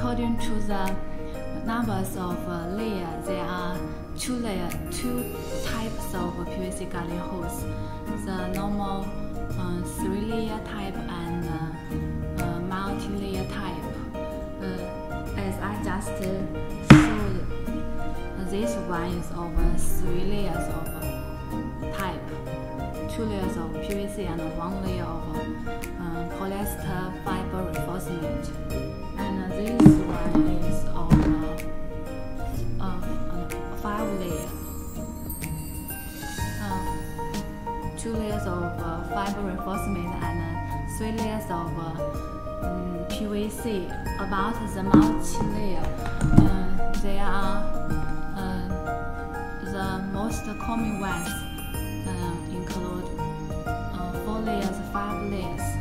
according to the numbers of layers, there are two types of PVC garden hose: the normal three-layer type and multi-layer type. As I just showed, this one is of 3 layers of type, 2 layers of PVC and 1 layer of polyester fiber reinforcement. And this one is of 5 layers, 2 layers of fiber reinforcement and 3 layers of PVC. About the multi-layer, they are the most common ones include 4 layers, 5 layers.